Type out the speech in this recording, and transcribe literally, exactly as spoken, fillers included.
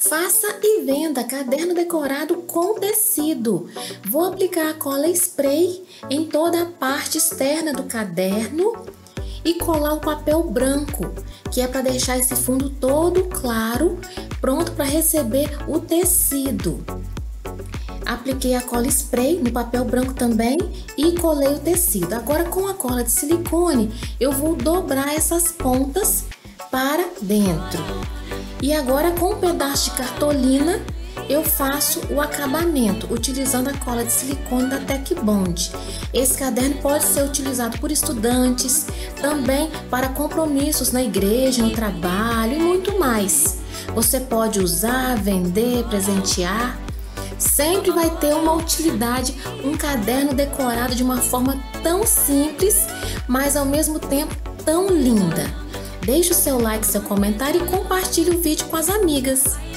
Faça e venda caderno decorado com tecido. Vou aplicar a cola spray em toda a parte externa do caderno e colar um papel branco, que é para deixar esse fundo todo claro, pronto para receber o tecido. Apliquei a cola spray no papel branco também e colei o tecido. Agora, com a cola de silicone, eu vou dobrar essas pontas para dentro. E agora, com um pedaço de cartolina, eu faço o acabamento, utilizando a cola de silicone da Tekbond. Esse caderno pode ser utilizado por estudantes, também para compromissos na igreja, no trabalho e muito mais. Você pode usar, vender, presentear. Sempre vai ter uma utilidade um caderno decorado de uma forma tão simples, mas ao mesmo tempo tão linda. Deixe o seu like, seu comentário e compartilhe o vídeo com as amigas.